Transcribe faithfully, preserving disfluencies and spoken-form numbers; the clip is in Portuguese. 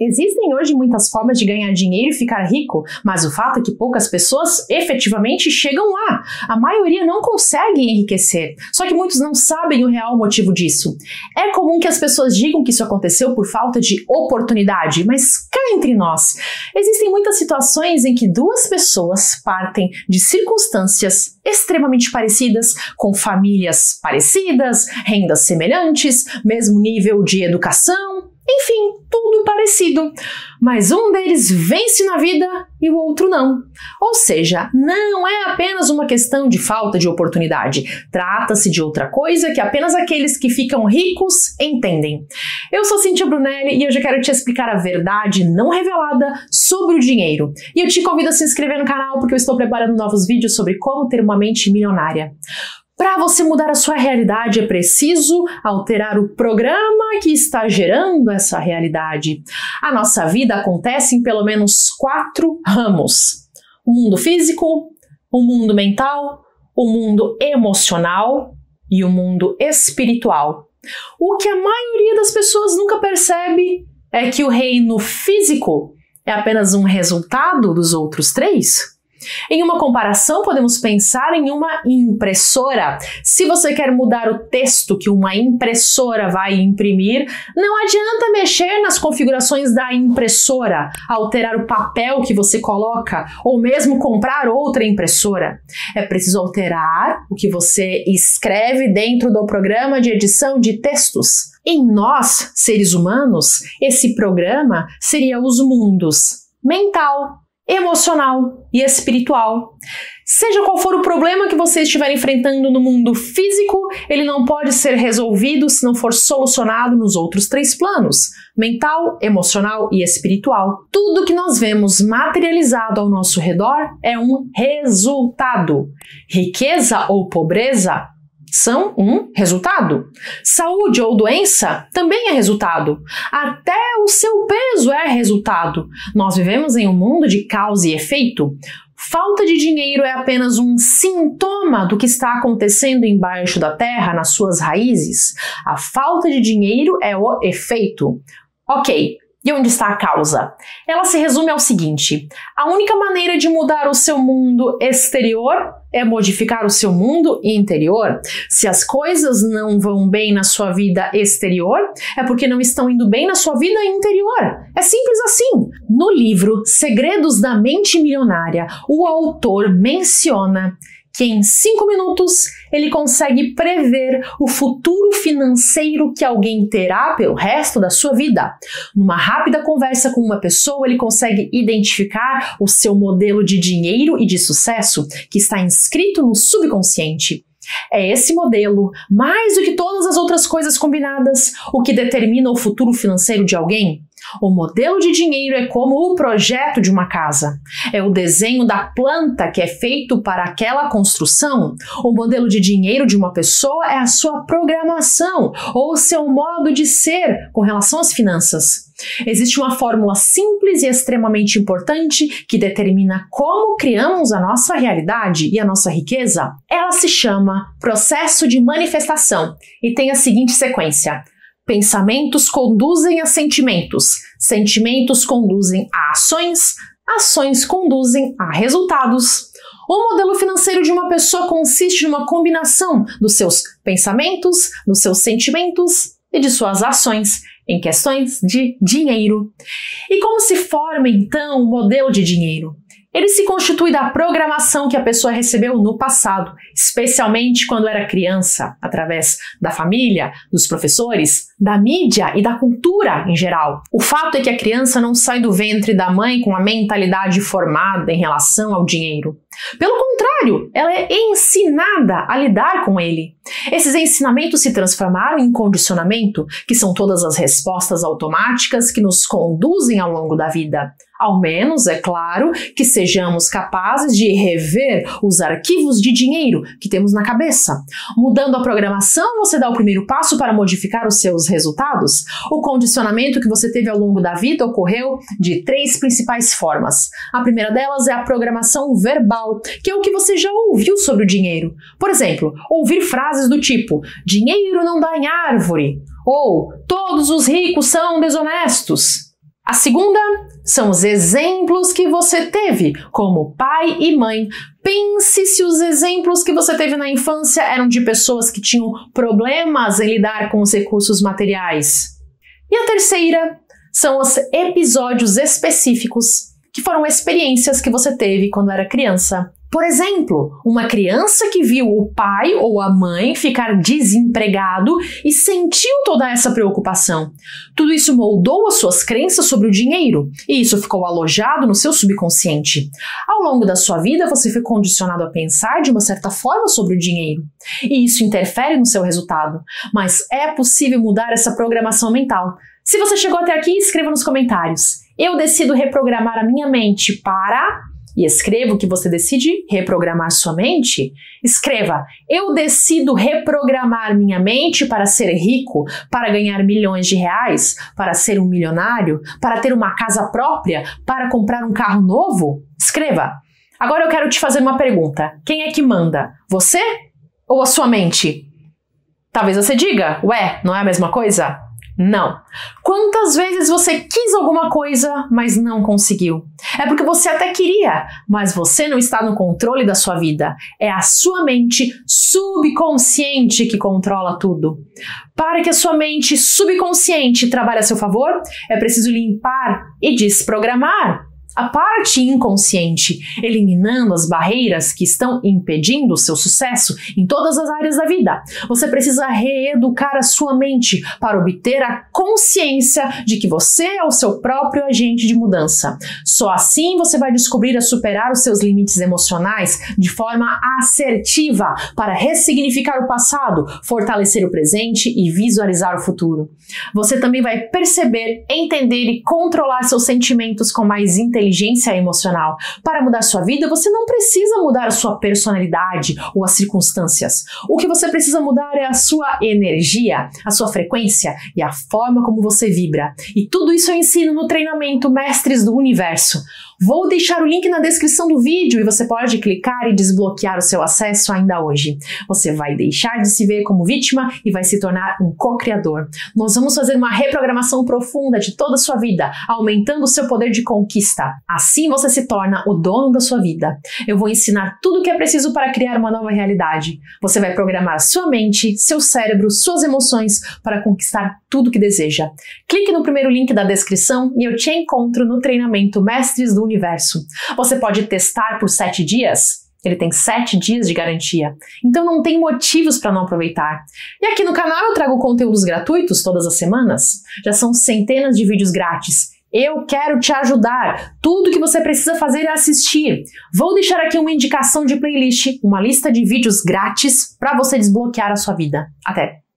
Existem hoje muitas formas de ganhar dinheiro e ficar rico, mas o fato é que poucas pessoas efetivamente chegam lá. A maioria não consegue enriquecer, só que muitos não sabem o real motivo disso. É comum que as pessoas digam que isso aconteceu por falta de oportunidade, mas cá entre nós, existem muitas situações em que duas pessoas partem de circunstâncias extremamente parecidas, com famílias parecidas, rendas semelhantes, mesmo nível de educação, enfim, tudo parecido, mas um deles vence na vida e o outro não. Ou seja, não é apenas uma questão de falta de oportunidade, trata-se de outra coisa que apenas aqueles que ficam ricos entendem. Eu sou Cintia Brunelli e hoje eu quero te explicar a verdade não revelada sobre o dinheiro. E eu te convido a se inscrever no canal porque eu estou preparando novos vídeos sobre como ter uma mente milionária. Para você mudar a sua realidade, é preciso alterar o programa que está gerando essa realidade. A nossa vida acontece em pelo menos quatro ramos: o mundo físico, o mundo mental, o mundo emocional e o mundo espiritual. O que a maioria das pessoas nunca percebe é que o reino físico é apenas um resultado dos outros três. Em uma comparação, podemos pensar em uma impressora. Se você quer mudar o texto que uma impressora vai imprimir, não adianta mexer nas configurações da impressora, alterar o papel que você coloca, ou mesmo comprar outra impressora. É preciso alterar o que você escreve dentro do programa de edição de textos. Em nós, seres humanos, esse programa seria os mundos mental, emocional e espiritual. Seja qual for o problema que você estiver enfrentando no mundo físico, ele não pode ser resolvido se não for solucionado nos outros três planos: mental, emocional e espiritual. Tudo que nós vemos materializado ao nosso redor é um resultado. Riqueza ou pobreza são um resultado. Saúde ou doença também é resultado. Até o seu peso é resultado. Nós vivemos em um mundo de causa e efeito. Falta de dinheiro é apenas um sintoma do que está acontecendo embaixo da terra, nas suas raízes. A falta de dinheiro é o efeito. Ok, e onde está a causa? Ela se resume ao seguinte: a única maneira de mudar o seu mundo exterior é modificar o seu mundo interior. Se as coisas não vão bem na sua vida exterior, é porque não estão indo bem na sua vida interior. É simples assim. No livro Segredos da Mente Milionária, o autor menciona que em cinco minutos ele consegue prever o futuro financeiro que alguém terá pelo resto da sua vida. Numa rápida conversa com uma pessoa, ele consegue identificar o seu modelo de dinheiro e de sucesso que está inscrito no subconsciente. É esse modelo, mais do que todas as outras coisas combinadas, o que determina o futuro financeiro de alguém. O modelo de dinheiro é como o projeto de uma casa. É o desenho da planta que é feito para aquela construção. O modelo de dinheiro de uma pessoa é a sua programação ou o seu modo de ser com relação às finanças. Existe uma fórmula simples e extremamente importante que determina como criamos a nossa realidade e a nossa riqueza. Ela se chama processo de manifestação e tem a seguinte sequência: pensamentos conduzem a sentimentos, sentimentos conduzem a ações, ações conduzem a resultados. O modelo financeiro de uma pessoa consiste numa combinação dos seus pensamentos, dos seus sentimentos e de suas ações em questões de dinheiro. E como se forma, então, o modelo de dinheiro? Ele se constitui da programação que a pessoa recebeu no passado, especialmente quando era criança, através da família, dos professores, da mídia e da cultura em geral. O fato é que a criança não sai do ventre da mãe com a mentalidade formada em relação ao dinheiro. Pelo contrário, ela é ensinada a lidar com ele. Esses ensinamentos se transformaram em condicionamento, que são todas as respostas automáticas que nos conduzem ao longo da vida. Ao menos, é claro, que sejamos capazes de rever os arquivos de dinheiro que temos na cabeça. Mudando a programação, você dá o primeiro passo para modificar os seus resultados. O condicionamento que você teve ao longo da vida ocorreu de três principais formas. A primeira delas é a programação verbal, que é o que você já ouviu sobre o dinheiro. Por exemplo, ouvir frases do tipo: dinheiro não dá em árvore, ou todos os ricos são desonestos. A segunda são os exemplos que você teve como pai e mãe. Pense se os exemplos que você teve na infância eram de pessoas que tinham problemas em lidar com os recursos materiais. E a terceira são os episódios específicos, que foram experiências que você teve quando era criança. Por exemplo, uma criança que viu o pai ou a mãe ficar desempregado e sentiu toda essa preocupação. Tudo isso moldou as suas crenças sobre o dinheiro e isso ficou alojado no seu subconsciente. Ao longo da sua vida, você foi condicionado a pensar de uma certa forma sobre o dinheiro e isso interfere no seu resultado. Mas é possível mudar essa programação mental. Se você chegou até aqui, escreva nos comentários. Eu decido reprogramar a minha mente para... E escreva o que você decide reprogramar sua mente. Escreva, eu decido reprogramar minha mente para ser rico, para ganhar milhões de reais, para ser um milionário, para ter uma casa própria, para comprar um carro novo. Escreva. Agora eu quero te fazer uma pergunta. Quem é que manda? Você ou a sua mente? Talvez você diga, ué, não é a mesma coisa? Não. Quantas vezes você quis alguma coisa, mas não conseguiu? É porque você até queria, mas você não está no controle da sua vida. É a sua mente subconsciente que controla tudo. Para que a sua mente subconsciente trabalhe a seu favor, é preciso limpar e desprogramar a parte inconsciente, eliminando as barreiras que estão impedindo o seu sucesso em todas as áreas da vida. Você precisa reeducar a sua mente para obter a consciência de que você é o seu próprio agente de mudança. Só assim você vai descobrir a superar os seus limites emocionais de forma assertiva para ressignificar o passado, fortalecer o presente e visualizar o futuro. Você também vai perceber, entender e controlar seus sentimentos com mais inteligência. Inteligência emocional. Para mudar sua vida, você não precisa mudar a sua personalidade ou as circunstâncias. O que você precisa mudar é a sua energia, a sua frequência e a forma como você vibra. E tudo isso eu ensino no treinamento Mestres do Universo. Vou deixar o link na descrição do vídeo e você pode clicar e desbloquear o seu acesso ainda hoje. Você vai deixar de se ver como vítima e vai se tornar um co-criador. Nós vamos fazer uma reprogramação profunda de toda a sua vida, aumentando o seu poder de conquista. Assim você se torna o dono da sua vida. Eu vou ensinar tudo o que é preciso para criar uma nova realidade. Você vai programar sua mente, seu cérebro, suas emoções para conquistar tudo que deseja. Clique no primeiro link da descrição e eu te encontro no treinamento Mestres do Universo. Você pode testar por sete dias. Ele tem sete dias de garantia, então não tem motivos para não aproveitar. E aqui no canal eu trago conteúdos gratuitos todas as semanas. Já são centenas de vídeos grátis. Eu quero te ajudar. Tudo que você precisa fazer é assistir. Vou deixar aqui uma indicação de playlist, uma lista de vídeos grátis para você desbloquear a sua vida. Até!